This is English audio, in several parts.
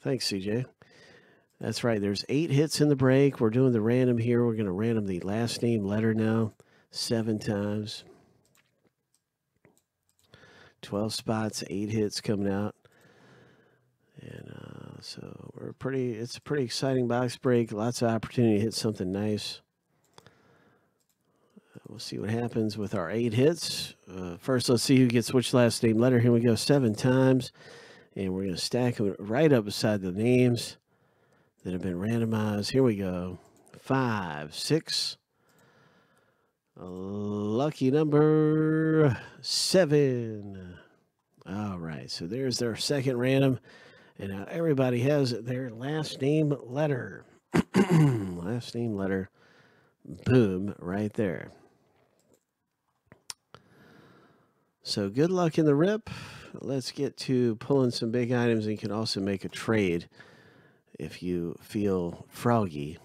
Thanks, CJ. That's right. There's 8 hits in the break. We're doing the random here. We're going to random the last name letter now 7 times. 12 spots, 8 hits coming out. And so we're pretty, it's a pretty exciting box break. Lots of opportunity to hit something nice. We'll see what happens with our 8 hits. First, let's see who gets which last name letter. Here we go, 7 times. And we're going to stack them right up beside the names that have been randomized. Here we go. 5, 6. Lucky number 7. All right, so there's their second random. And now everybody has their last name letter. Last name letter. Boom, right there. So good luck in the rip. Let's get to pulling some big items. And you can also make a trade if you feel froggy.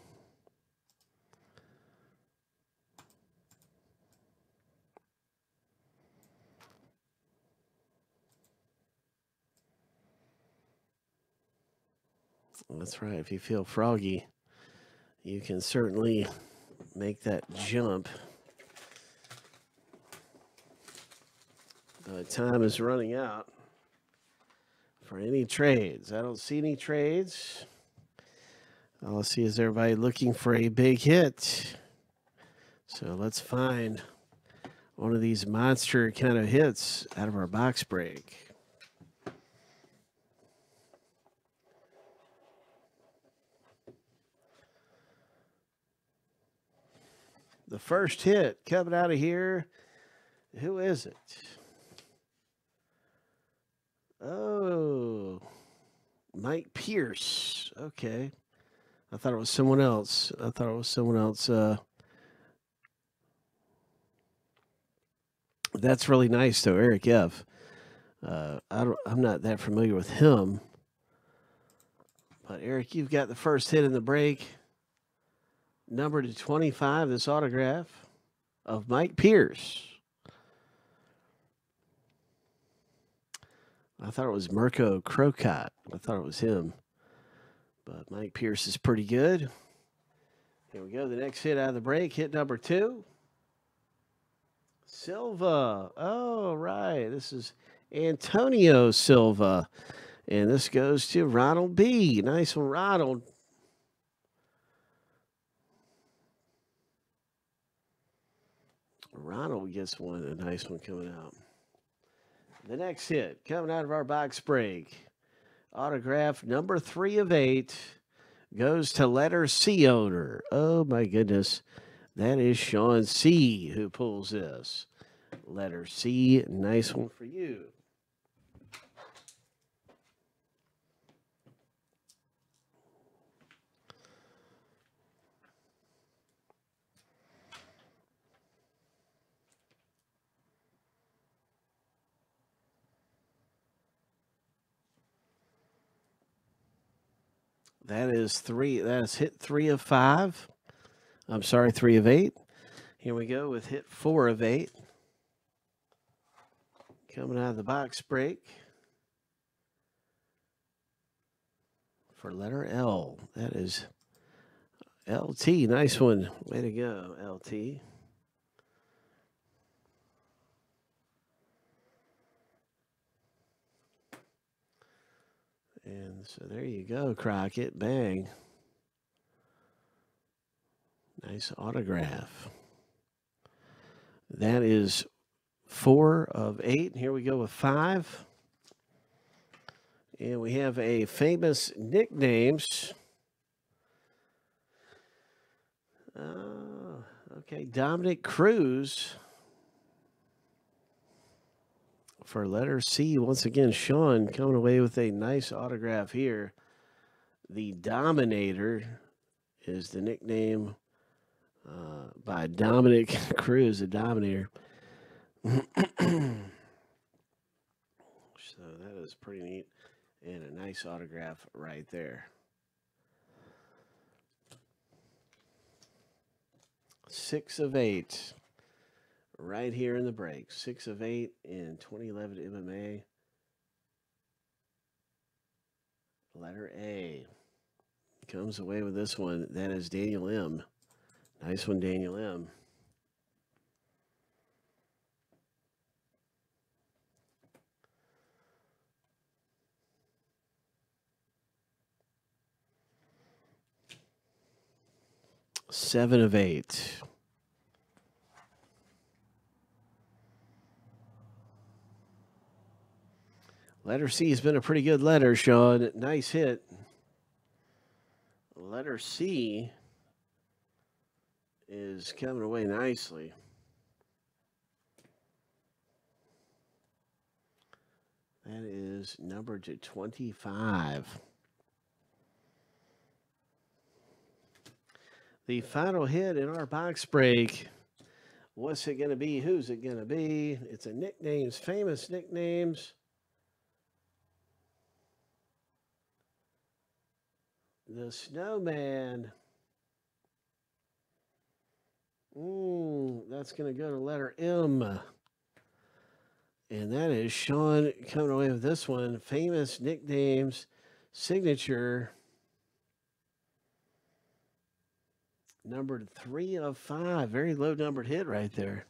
That's right. If you feel froggy, you can certainly make that jump. But time is running out for any trades. I don't see any trades. All I see is everybody looking for a big hit. So let's find one of these monster kind of hits out of our box break. The first hit coming out of here. Who is it? Oh, Mike Pierce. Okay. I thought it was someone else. That's really nice, though, Eric F. I'm not that familiar with him. But, Eric, you've got the first hit in the break. Number to 25, this autograph of Mike Pierce. I thought it was Mirko Cro Cop. I thought it was him. But Mike Pierce is pretty good. Here we go. The next hit out of the break. Hit number 2. Silva. Oh, right. This is Antonio Silva. And this goes to Ronald B. Nice one, Ronald. Ronald gets one. A nice one coming out. The next hit coming out of our box break. Autograph number 3 of 8 goes to letter C owner. Oh, my goodness. That is Sean C who pulls this. Letter C. Nice one for you. That is 3. That's hit 3 of 5. I'm sorry, 3 of 8. Here we go with hit 4 of 8. Coming out of the box break for letter L. That is LT. Nice one. Way to go, LT. And so there you go, Crockett. Bang. Nice autograph. That is 4 of 8. Here we go with 5. And we have a famous nicknames. Okay, Dominick Cruz. For letter C, once again, Sean coming away with a nice autograph here. The Dominator is the nickname by Dominick Cruz, the Dominator. So that is pretty neat. And a nice autograph right there. 6 of 8. Right here in the break. 6 of 8 in 2011 MMA. Letter A comes away with this one. That is Daniel M. Nice one, Daniel M. Seven of eight. Letter C has been a pretty good letter, Sean. Nice hit. Letter C is coming away nicely. That is number 25. The final hit in our box break. What's it going to be? Who's it going to be? It's a nicknames, famous nicknames. The Snowman. That's going to go to letter M. And that is Sean coming away with this one. Famous nicknames, signature. Numbered 3 of 5. Very low numbered hit right there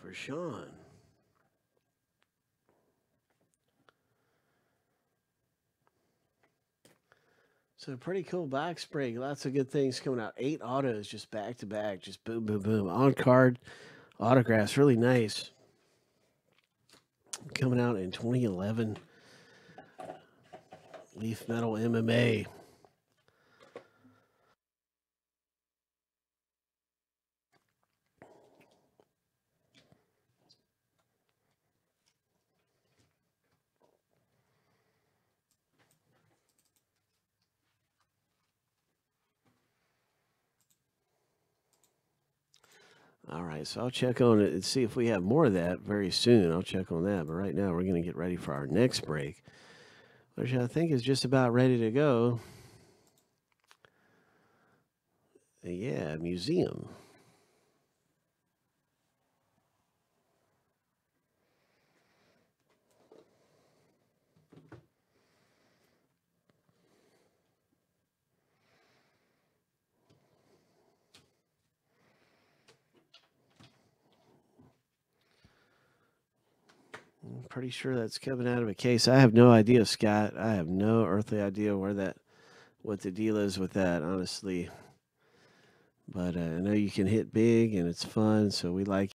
for Sean. So pretty cool box break. Lots of good things coming out. 8 autos just back to back. Just boom, boom, boom. On card autographs. Really nice. Coming out in 2011. Leaf Metal MMA. All right, so I'll check on it and see if we have more of that very soon. I'll check on that. But right now, we're going to get ready for our next break, which I think is just about ready to go. Yeah, museum. I'm pretty sure that's coming out of a case. I have no idea, Scott. I have no earthly idea where that, what the deal is with that, honestly. But I know you can hit big, and it's fun, so we like